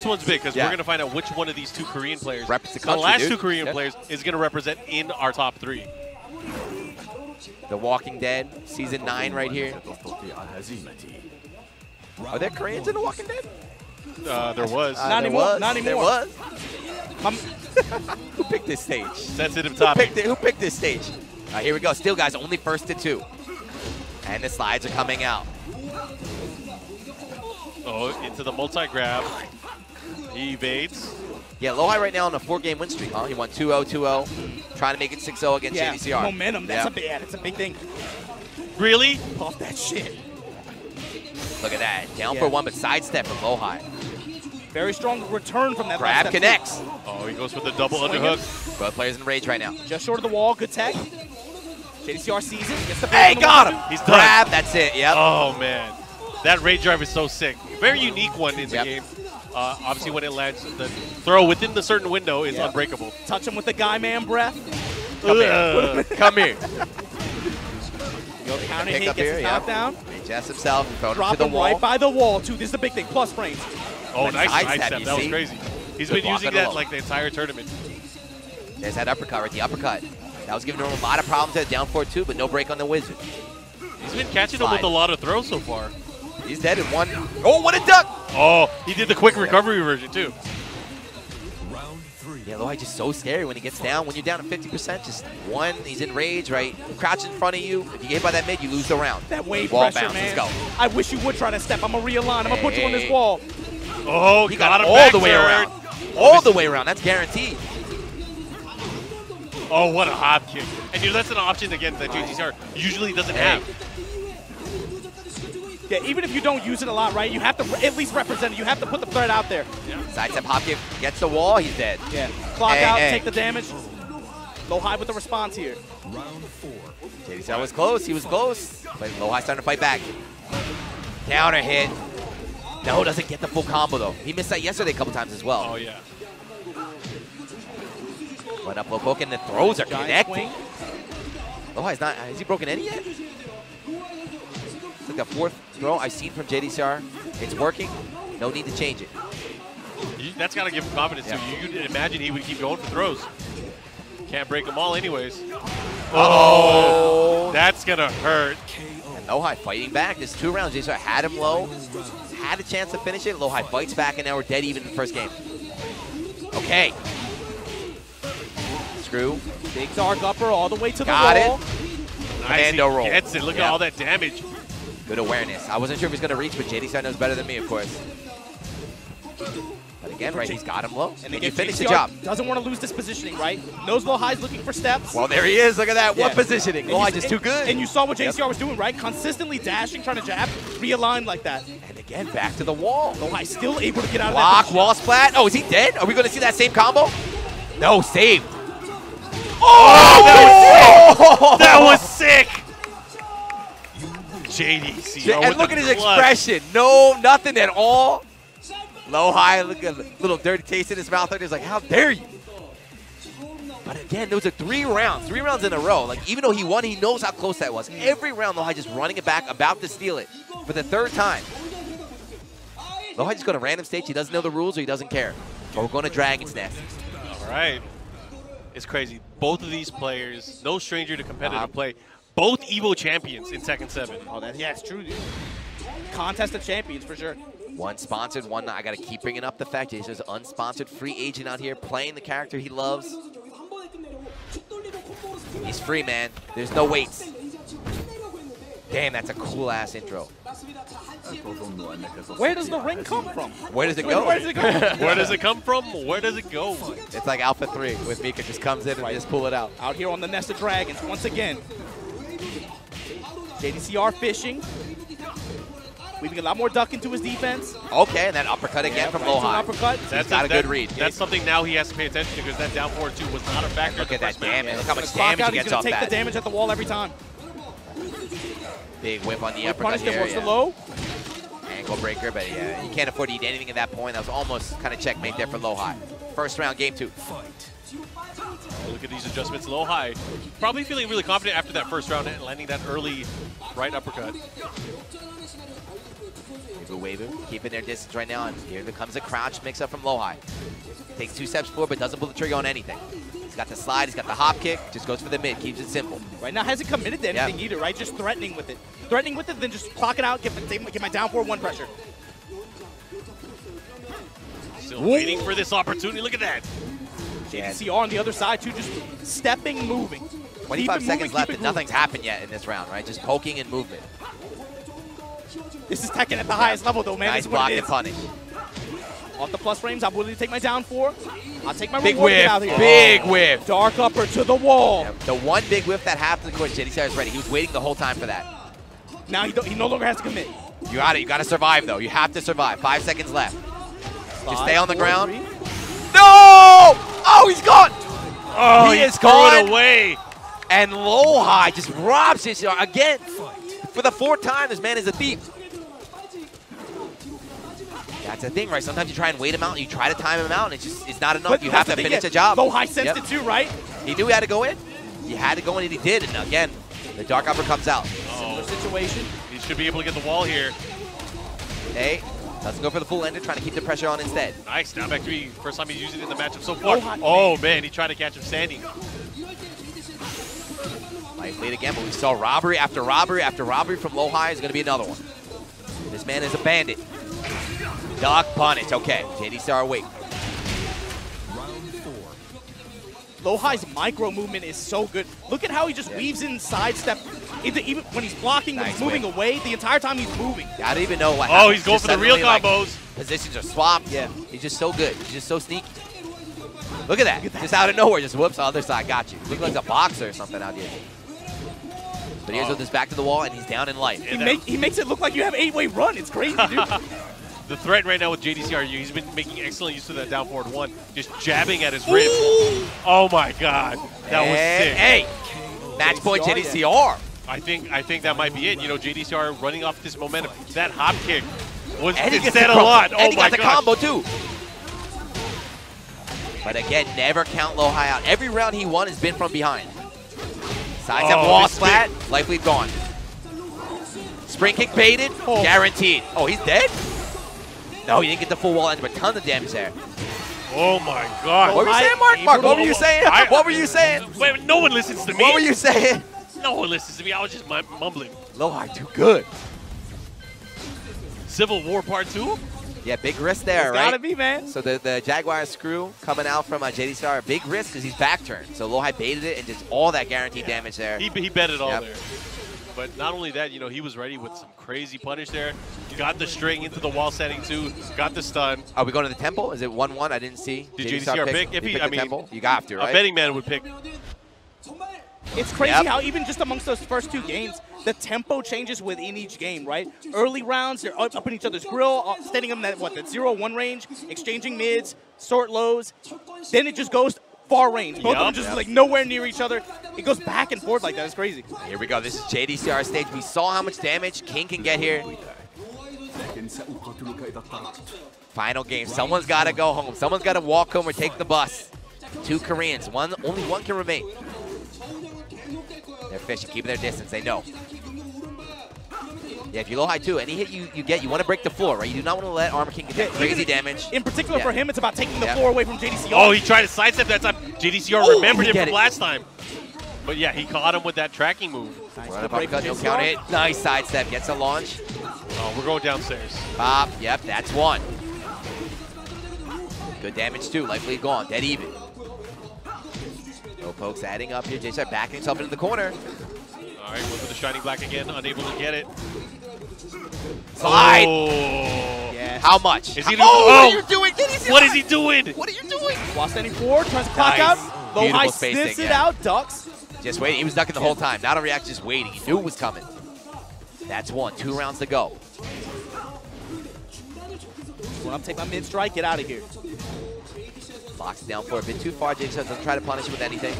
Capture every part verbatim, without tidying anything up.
This one's big because yeah. we're going to find out which one of these two Korean players, the, country, the last dude. two Korean yeah. players, is going to represent in our top three. The Walking Dead, Season nine right here. Are there Koreans in The Walking Dead? Uh, there was. Uh, not there anymore. Was. Not anymore. There was. Who picked this stage? Sensitive topic. Who picked, it, who picked this stage? All right, here we go. Still, guys, only first to two. And the slides are coming out. Oh, into the multi-grab. He evades. Yeah, LowHigh right now on a four game win streak. Huh? He won two oh, two oh, trying to make it six oh against yeah, J D C R. Momentum, that's yeah. a bad, it's a big thing. Really? Off that shit. Look at that. Down yeah. for one, but sidestep from LowHigh. Very strong return from that. Grab connects. Too. Oh, he goes with the double Swing underhook. Both players in rage right now. Just short of the wall, good tech. J D C R sees it. Gets the hey, got him! Two. He's grab, done. That's it, yep. Oh, man. That rage drive is so sick. Very unique one in the yep. game. Uh, obviously, when it lands, the throw within the certain window is yeah. unbreakable. Touch him with the guy man breath. Come uh, here. Come here. Go counter hit, gets his knockdown. Yep. Adjusts himself. Drop him, to the him wall. right by the wall, too. This is the big thing. Plus frames. Oh, nice side step. That was crazy. He's been using that like the entire tournament. There's that uppercut right? The uppercut. That was giving him a lot of problems at down four two, but no break on the wizard. He's been catching Slide. him with a lot of throws so far. He's dead in one. Oh, what a duck! Oh, he did the quick recovery version, too. Round three. Yeah, LowHigh just so scary when he gets down. When you're down to fifty percent, just one, he's in rage, right? Crouch in front of you. If you get hit by that mid, you lose the round. That wave wall pressure, bounce. man. Let's go. I wish you would try to step. I'm going to realign. I'm going to put you on this wall. Oh, he got, got him all back the way third. around. All the way around. That's guaranteed. Oh, what a hop kick. And dude, that's an option against that J D C R usually doesn't hey. have. Yeah, even if you don't use it a lot, right, you have to at least represent it. You have to put the threat out there. Yeah. Sidestep hop kick, gets the wall, he's dead. Yeah, clock hey, out, hey. take the damage. LowHigh with the response here. Round four. J D C R was close, he was close. But LowHigh starting to fight back. Counter hit. No, doesn't get the full combo, though. He missed that yesterday a couple times as well. Oh, yeah. Went up low poke, and the throws are Giant connecting. LowHigh's not, has he broken any yet? The fourth throw I've seen from J D C R. It's working. No need to change it. You, that's got to give him confidence, yeah. too. You'd imagine he would keep going for throws. Can't break them all anyways. Oh! That's going to hurt. And LowHigh fighting back. There's two rounds. J D C R had him low. Had a chance to finish it. LowHigh fights back, and now we're dead even in the first game. Okay. Screw. Big dark upper all the way to the got wall. Got it. Nice. He roll. Gets it. Look yeah. at all that damage. Good awareness. I wasn't sure if he's going to reach, but J D C R knows better than me, of course. But again, right, he's got him low. And, and he finished the job. Doesn't want to lose this positioning, right? Knows LowHigh's looking for steps. Well, there he is. Look at that. Yeah. What positioning? LowHigh just too good. And you saw what J D C R yep. was doing, right? Consistently dashing, trying to jab, realign like that. And again, back to the wall. LowHigh still able to get out Lock, of that. Lock, wall splat. Oh, is he dead? Are we going to see that same combo? No, saved. Oh, oh that was oh! sick. That was sick. J D C R and look at his blood. expression. No, nothing at all. LowHigh, look at a little dirty taste in his mouth. He's like, how dare you? But again, those are three rounds, three rounds in a row. Like, even though he won, he knows how close that was. Every round, LowHigh just running it back, about to steal it for the third time. LowHigh just going to random stage. He doesn't know the rules or he doesn't care. But we're going to Dragon's Nest. All right. It's crazy. Both of these players, no stranger to competitive uh, play. Both Evo champions in Tekken seven. Oh, that's, yeah, it's true, dude. Contest of champions, for sure. One sponsored, one not. I got to keep bringing up the fact that he's an unsponsored free agent out here playing the character he loves. He's free, man. There's no weights. Damn, that's a cool-ass intro. Where does the ring come from? Where does it go? Where does it go? Where does it come from? Where does it go? It's like Alpha three with Mika. Just comes in and right. just pull it out. Out here on the Nest of Dragons, once again. J D C R fishing. Weaving a lot more duck into his defense. Okay, and that uppercut again yeah, from right LowHigh. Uppercut. That's got a, a that, good read. That's something now he has to pay attention to because that down forward two was not a factor. Look at that damage. Yeah, look how much damage out. he gets off that. He's going to take the damage at the wall every time. Big whip on the We'll uppercut here. Punish him towards yeah. the low. Ankle breaker, but yeah, you can't afford to eat anything at that point. That was almost kind of checkmate there for LowHigh. First round, game two. Fight. Oh, look at these adjustments, LowHigh. Probably feeling really confident after that first round and landing that early right uppercut. go Wavy, keeping their distance right now, and here comes a crouch mix-up from LowHigh. Takes two steps forward, but doesn't pull the trigger on anything. He's got the slide, he's got the hop kick, just goes for the mid, keeps it simple. Right now hasn't committed to anything yeah. either, right? Just threatening with it. Threatening with it, then just clock it out, get, the, get my down four one pressure. Still Whoa. waiting for this opportunity, look at that. J D C R on the other side too, just stepping, moving. twenty-five seconds left and nothing's happened yet in this round, right? Just poking and movement. This is Tekken at the highest level though, man. Nice block and punish. Off the plus frames, I'm willing to take my down four. I'll take my big whiff out here. Big whiff. Dark upper to the wall. Yeah, the one big whiff that happened, of course, J D C R is ready. He was waiting the whole time for that. Now he, he no longer has to commit. You got it. You got to survive though. You have to survive. Five seconds left. Five, Just stay on the four, ground. Three. No! Oh, he's gone. Oh, he, he is gone away. And LowHigh just robs J D C R again. For the fourth time, this man is a thief. That's the thing, right? Sometimes you try and wait him out, you try to time him out, and it's just it's not enough. But you have to finish yet. a job. LowHigh sensed yep. it too, right? He knew he had to go in. He had to go in, and he did. And again, the Dark Upper comes out. Oh. Similar situation. He should be able to get the wall here. Hey, doesn't go for the full ender, trying to keep the pressure on instead. Nice, down back three. First time he's used it in the matchup so far. LowHigh. Oh, man, he tried to catch him standing. Light lead again, but we saw robbery after robbery after robbery from LowHigh. Is going to be another one. This man is a bandit. Doc punish, okay. J D C R awake. Round four. LowHigh's micro movement is so good. Look at how he just yeah. weaves in sidestep. Even when he's blocking, nice when he's moving away, the entire time he's moving. I don't even know what happened. Oh, he's going for the real combos. Like, positions are swapped. Yeah. He's just so good. He's just so sneaky. Look at that. Look at that. Just out of nowhere, just whoops, other side got you. Looks like a boxer or something out here. But here's with his back to the wall, and he's down in life. He, make, he makes it look like you have eight-way run. It's crazy, dude. The threat right now with J D C R, he's been making excellent use of that down forward one, just jabbing at his ribs. Oh my God, that and was sick. Hey, match point J D C R. Yeah. I think I think that might be it. You know, J D C R running off this momentum. That hop kick was said a lot. Oh and he my got the gosh. combo too. But again, never count LowHigh out. Every round he won has been from behind. Sides up, oh, wall flat, life lead gone. Spring kick baited, oh. guaranteed. Oh, he's dead. No, he didn't get the full wall end, but tons of damage there. Oh my God. What were you saying, Mark? Mark, what were you saying? I, what were you saying? Wait, no one listens to me. What were you saying? No one listens to me. I was just mumbling. LowHigh, too good. Civil War Part two? Yeah, big risk there, it's right? Gotta be, man. So the, the Jaguar screw coming out from uh, J D C R, big risk because he's back turned. So LowHigh baited it and did all that guaranteed yeah. damage there. He, he bet it all yep. there. But not only that, you know, he was ready with some crazy punish there. Got the string into the wall setting too. Got the stun. Are we going to the temple? Is it one one? I didn't see. Did J D C R pick? pick? If he, he I mean, temple? You got to, right? A betting man would pick. It's crazy yep. how even just amongst those first two games, the tempo changes within each game, right? Early rounds, they're up, up in each other's grill, standing them that what, that zero one range, exchanging mids, sort lows. Then it just goes far range. Both yep. of them just yep. like nowhere near each other. It goes back and forth like that. It's crazy. Here we go. This is J D C R stage. We saw how much damage King can get here. Final game. Someone's got to go home. Someone's got to walk home or take the bus. Two Koreans. One, only one can remain. They're fishing, keeping their distance. They know. Yeah, if you're LowHigh too, any hit you, you get, you want to break the floor, right? You do not want to let Armor King get that crazy damage. In particular yeah. for him, it's about taking the yeah. floor away from J D C R. Oh, he tried to sidestep that time. J D C R oh, remembered him from it. last time. But yeah, he caught him with that tracking move. Nice Run up uppercut, no count hit. Nice sidestep, gets a launch. Oh, we're going downstairs. Pop, yep, that's one. Good damage too, likely gone, dead even. No pokes adding up here. J D C R backing himself into the corner. All right, go for the Shining Black again, unable to get it. Slide! Oh. Yes. How much? Is he How oh, what are you doing? What is he doing? What are you doing? While standing forward, tries to clock nice. out. LowHigh sniffs it yeah. out, ducks. Just waiting. He was ducking the whole time. Not a reaction, just waiting. He knew it was coming. That's one. Two rounds to go. When I'm taking my mid strike, get out of here. Locks down four a bit too far. J D C R doesn't try to punish him with anything.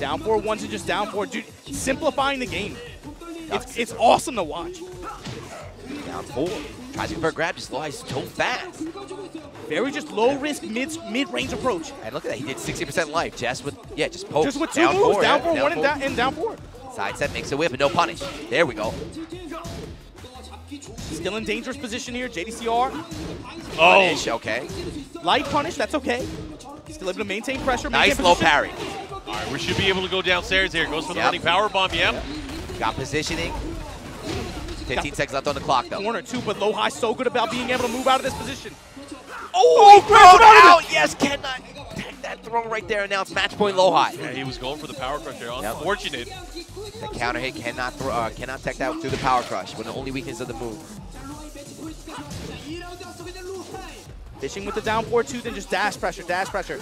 Down four ones and just down four. Dude, simplifying the game. It's, it's awesome to watch. Down four. Tries to go for a grab, just lies so fast. Very just low risk mid mid range approach. And look at that, he did sixty percent life. Just with yeah, just poke. Just with two down moves, four, down four, yeah, one, down and, down, and down four. Side set makes a whip, and no punish. There we go. Still in dangerous position here. J D C R. Oh. Punish, okay. Light punish, that's okay. Still able to maintain pressure. Maintain nice position. Low parry. All right, we should be able to go downstairs here. Goes for the yep. running power bomb. Yep. Yeah. Got positioning. fifteen seconds left on the clock, though. Corner two, but LowHigh so good about being able to move out of this position. Oh, oh he out, out. Of it. Yes, cannot take that throw right there, and now it's match point LowHigh. Yeah, he was going for the power crush there. Unfortunate. Yep. The counter hit cannot throw, uh, cannot take that through the power crush. One of the only weaknesses of the move. Fishing with the down four two, then just dash pressure, dash pressure.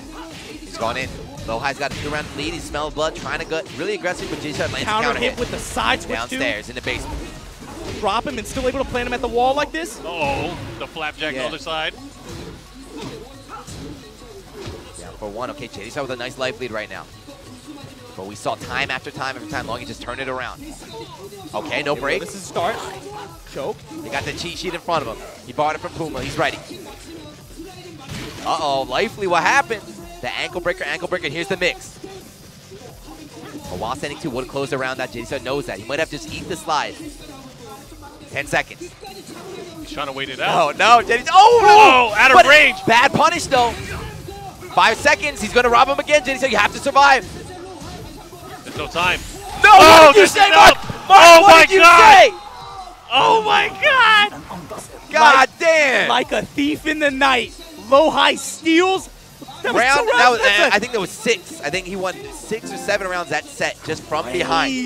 He's gone in. LowHigh's got a two-round lead. He smells blood, trying to get really aggressive, but J D C R lands counter, counter hit, hit with the side switch downstairs two. In the basement. Drop him and still able to plant him at the wall like this. Uh oh, the flapjack yeah. on the other side. Down for one. Okay, J D C R with a nice life lead right now. But we saw time after time after time, Long just turned it around. Okay, no break. This is a start. Choke. They got the cheat sheet in front of him. He borrowed it from Puma. He's ready. Uh-oh, Lifely, what happened? The ankle breaker, ankle breaker, and here's the mix. But while standing two would close around that, J D C R knows that. He might have to just eat the slide. Ten seconds. He's trying to wait it out. No, no, J D C R. Oh, no! Whoa, out of but range. Bad punish, though. Five seconds. He's going to rob him again, J D C R. You have to survive. There's no time. No, oh, what did you say, Mark? Mark, oh, what did God. You say? Oh, my God. God like, damn. Like a thief in the night. LowHigh steals. That round, was rounds, that was, I think there was six. I think he won six or seven rounds that set just from behind.